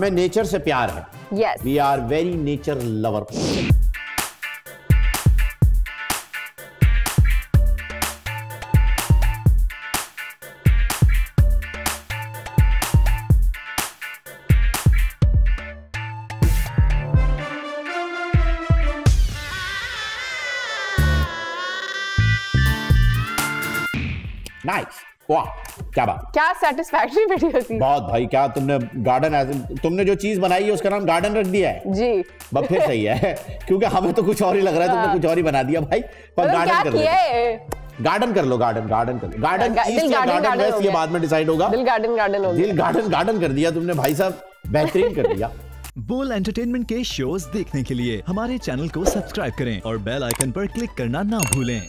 हमें नेचर से प्यार है। Yes, we are very nature lover. Nice, वाह, क्या बात, क्या सैटिस्फैक्टरी वीडियो थी। बहुत भाई, क्या तुमने गार्डन, तुमने जो चीज बनाई है उसका नाम गार्डन रख दिया है जी। बट फिर सही है क्योंकि हमें तो कुछ और ही लग रहा है, तुमने कुछ और ही बना दिया भाई। पर तो गार्डन कर दो, गार्डन कर लो, गार्डन गार्डन कर लो, गार्डन ईस्ट या गार्डन वेस्ट, ये बाद में डिसाइड होगा। दिल गार्डन गार्डन हो गया, दिल गार्डन गार्डन कर दिया तुमने भाई साहब, बेहतरीन कर दिया। बोल एंटरटेनमेंट के शोज देखने के लिए हमारे चैनल को सब्सक्राइब करें और बेल आइकन पर क्लिक करना ना भूलें।